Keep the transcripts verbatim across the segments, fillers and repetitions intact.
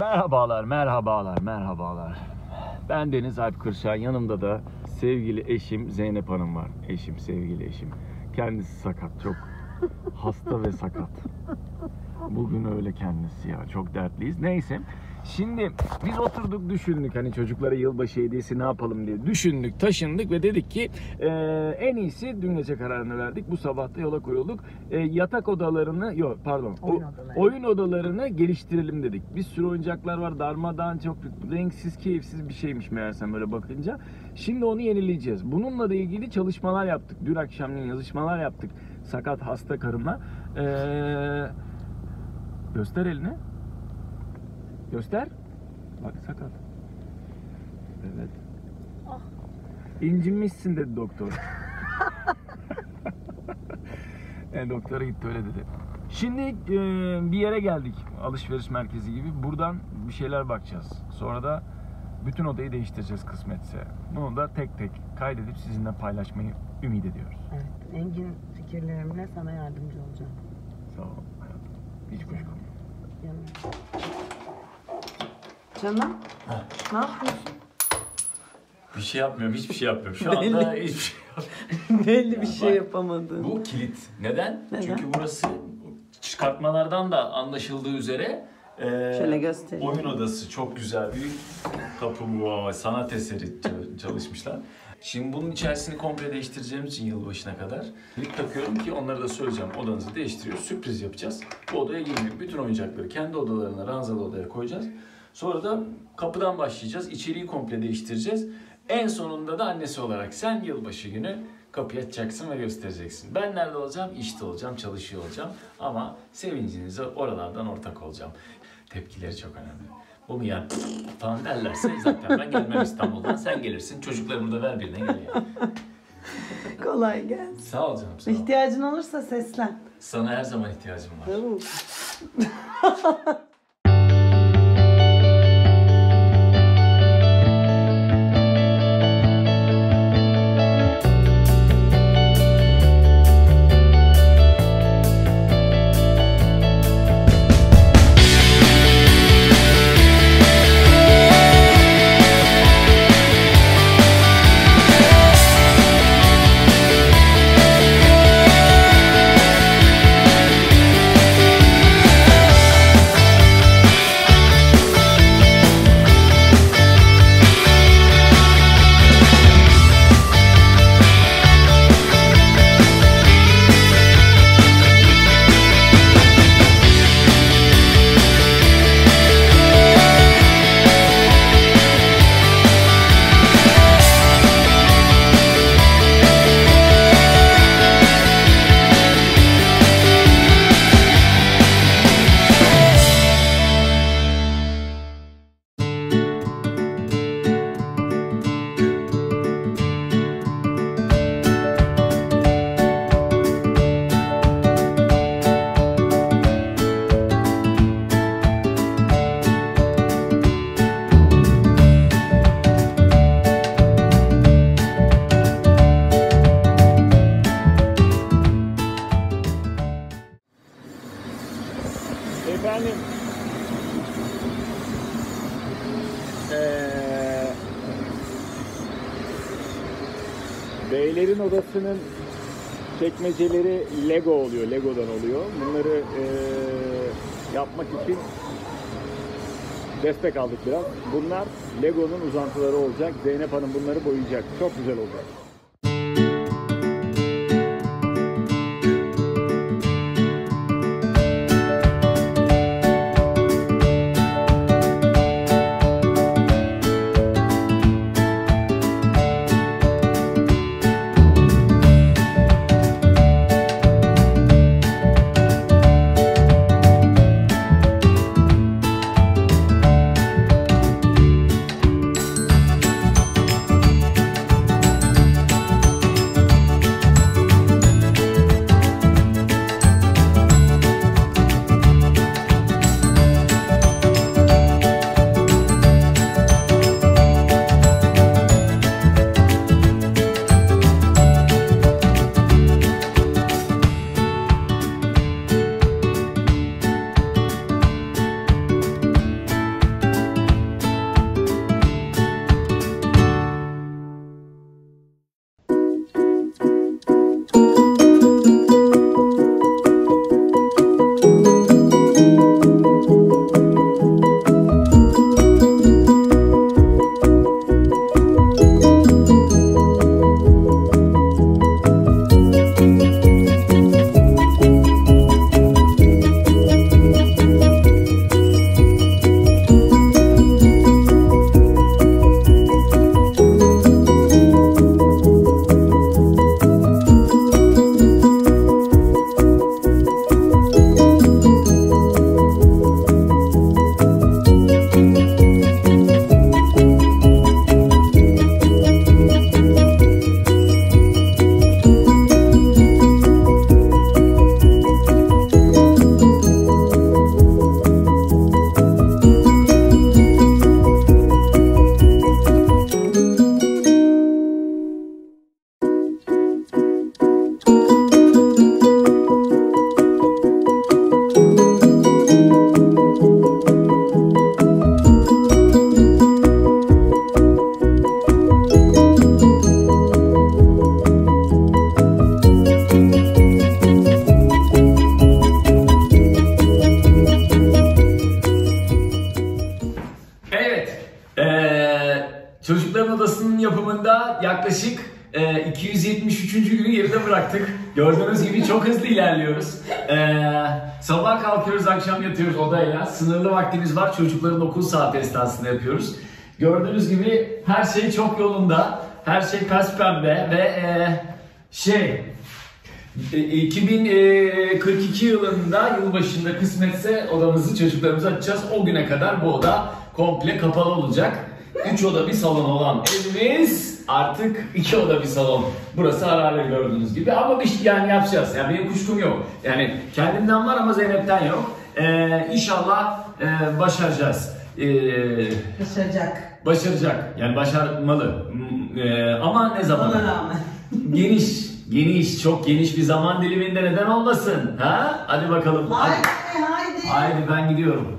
Merhabalar, merhabalar, merhabalar. Ben Deniz Alp Kırşan. Yanımda da sevgili eşim Zeynep Hanım var. Eşim, sevgili eşim. Kendisi sakat, çok hasta ve sakat. Bugün öyle kendisi ya. Çok dertliyiz. Neyse. Şimdi biz oturduk, düşündük. Hani çocuklara yılbaşı hediyesi ne yapalım diye düşündük, taşındık ve dedik ki e, en iyisi dün gece kararını verdik. Bu sabah da yola koyulduk. E, yatak odalarını, yok pardon, oyun, o, odaları. oyun odalarını geliştirelim dedik. Bir sürü oyuncaklar var. Darmadan çok renksiz, keyifsiz bir şeymiş meğersem böyle bakınca. Şimdi onu yenileyeceğiz. Bununla da ilgili çalışmalar yaptık. Dün akşamleyin yazışmalar yaptık. Sakat, hasta karımla. Eee... Göster elini. Göster. Bak sakat. Evet. Ah. İncinmişsin dedi doktor. e, doktora gitti öyle dedi. Şimdi e, bir yere geldik. Alışveriş merkezi gibi. Buradan bir şeyler bakacağız. Sonra da bütün odayı değiştireceğiz kısmetse. Bunu da tek tek kaydedip sizinle paylaşmayı ümit ediyoruz. Evet. Engin fikirlerimle sana yardımcı olacağım. Sağ ol. Hiç kuşkum. Canım, ha. Ne yapıyorsun? Bir şey yapmıyorum, hiçbir şey yapmıyorum. Şu Belli. anda hiçbir şey yapmıyorum. Belli ya bir şey yapamadım. Bu kilit. Neden? Neden? Çünkü burası çıkartmalardan da anlaşıldığı üzere e, şöyle göstereyim. Oyun odası çok güzel bir kapı bu. Sanat eseri çalışmışlar. Şimdi bunun içerisini komple değiştireceğimiz için yılbaşına kadar kilit takıyorum ki onları da söyleyeceğim. Odanızı değiştiriyoruz, sürpriz yapacağız. Bu odaya girdik. Bütün oyuncakları kendi odalarına, ranzalı odaya koyacağız. Sonra da kapıdan başlayacağız. İçeriği komple değiştireceğiz. En sonunda da annesi olarak sen yılbaşı günü kapıyı açacaksın ve göstereceksin. Ben nerede olacağım? İşte olacağım, çalışıyor olacağım. Ama sevincinize oralardan ortak olacağım. Tepkileri çok önemli. O mu ya? Falan derlerse zaten ben gelmem İstanbul'dan, sen gelirsin. Çocuklarımı da ver birine, gel yani. Kolay gelsin. Sağ ol canım, sağ ol. İhtiyacın olursa seslen. Sana her zaman ihtiyacım var. Tamam. Efendim, ee, beylerin odasının çekmeceleri Lego oluyor, Lego'dan oluyor. Bunları ee, yapmak için destek aldık biraz. Bunlar Lego'nun uzantıları olacak. Zeynep Hanım bunları boyayacak. Çok güzel olacak. toplamda yaklaşık e, iki yüz yetmiş üçüncü günü geride bıraktık. Gördüğünüz gibi çok hızlı ilerliyoruz. E, sabah kalkıyoruz, akşam yatıyoruz odayla. Sınırlı vaktimiz var. Çocukların okul saat esnasında yapıyoruz. Gördüğünüz gibi her şey çok yolunda. Her şey pespembe ve e, şey... iki bin kırk iki yılında yılbaşında kısmetse odamızı çocuklarımıza açacağız. O güne kadar bu oda komple kapalı olacak. Üç oda bir salon olan evimiz artık iki oda bir salon. Burası harabe gördüğünüz gibi ama bir şey yani yapacağız. Yani benim kuşkum yok. Yani kendimden var ama Zeynep'ten yok. Ee, inşallah e, başaracağız. Ee, başaracak. Başaracak. Yani başarmalı. Ee, ama ne zaman? Ona rağmen. Geniş. Geniş, çok geniş bir zaman diliminde neden olmasın? Ha? Hadi bakalım. Haydi, haydi. Haydi ben gidiyorum.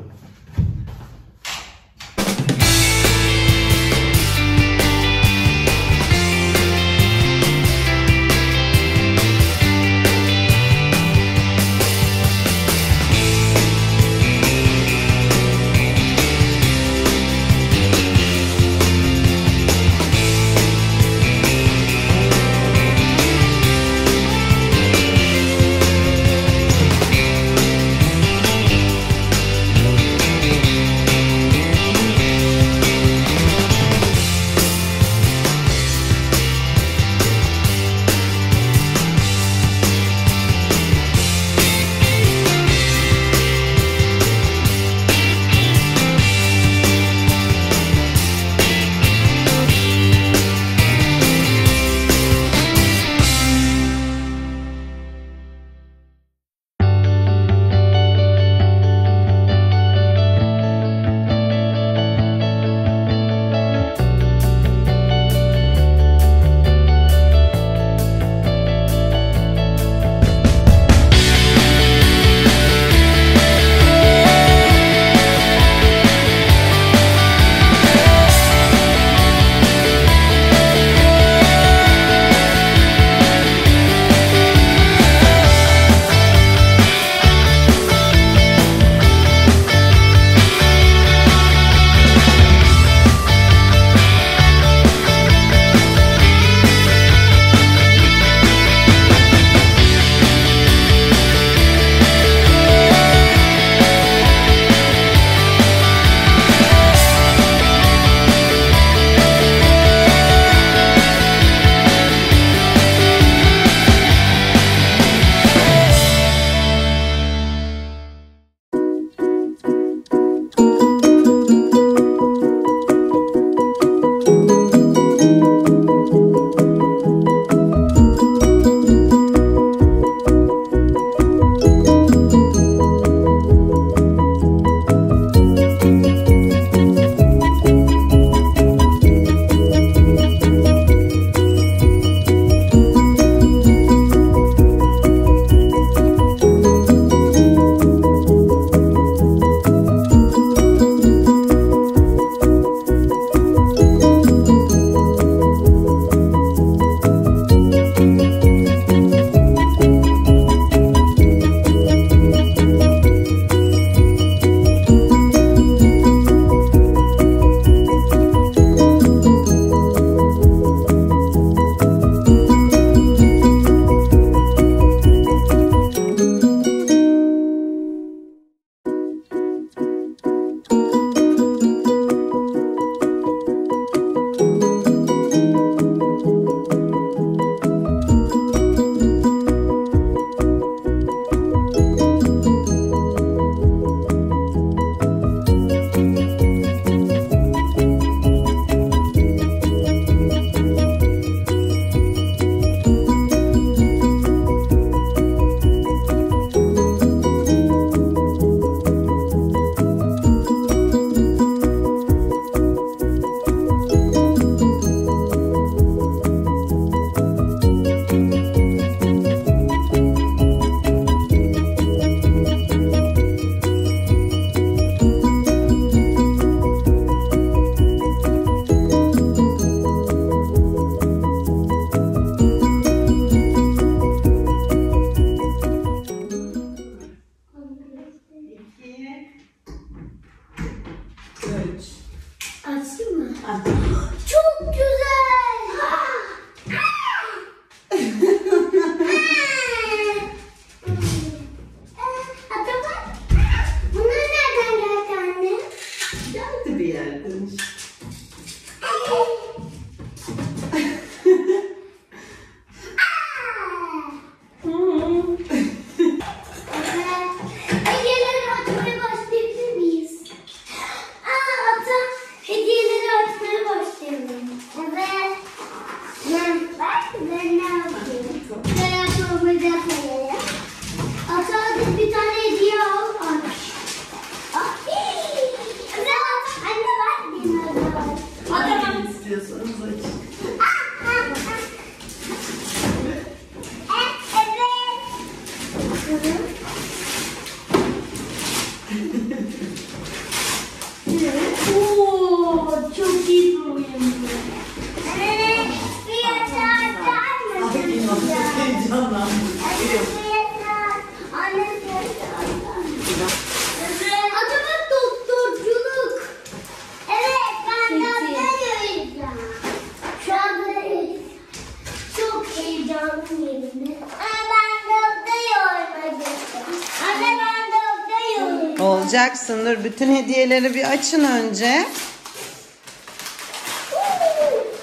Olacaksın. Dur bütün hediyeleri bir açın önce.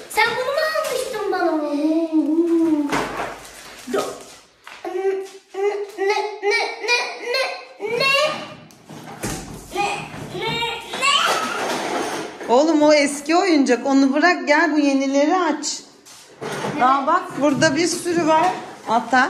Sen bunu mu almıştın bana? Ne ne ne ne ne ne ne ne? Oğlum o eski oyuncak. Onu bırak, gel bu yenileri aç. Daha bak burada bir sürü var. Hatta.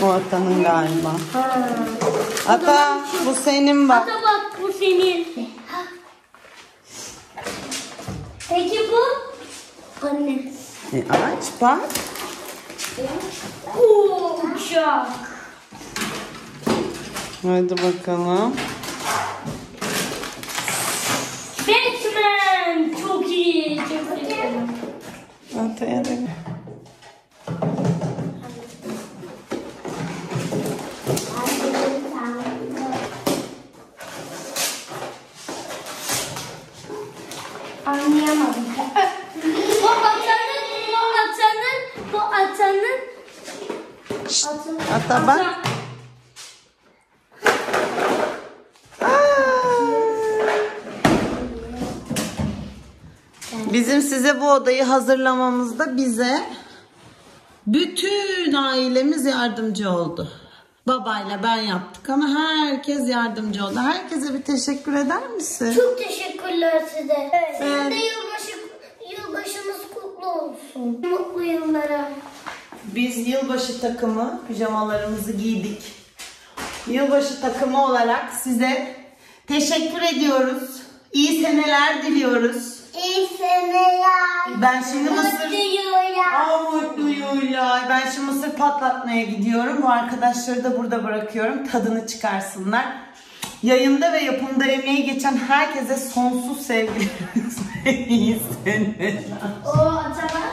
Bu atanın galiba. Ha. Ata bu senin bak. Ata bak bu senin. Peki bu? Anne. E, aç bak. Ooo uçak. Haydi bakalım. Batman. Çok iyi. Çok iyi. Ata'ya da anlayamadım. Bu atanın, bu atanın, bu atanın. Şşt, atanın. Ata bak. Ata. Bizim size bu odayı hazırlamamızda bize bütün ailemiz yardımcı oldu. Babayla ben yaptık ama herkes yardımcı oldu. Herkese bir teşekkür eder misin? Çok teşekkürler size. Evet. Sizin de yılbaşı, yılbaşınız kutlu olsun. Mutlu yıllara. Biz yılbaşı takımı pijamalarımızı giydik. Yılbaşı takımı olarak size teşekkür ediyoruz. İyi seneler diliyoruz. İyi seneler. Ben şimdi mısır... Aa, mutlu yıllar. Ben şimdi mısır patlatmaya gidiyorum. Bu arkadaşları da burada bırakıyorum. Tadını çıkarsınlar. Yayında ve yapımda emeği geçen herkese sonsuz sevgilerimiz. İyi seneler. O acaba?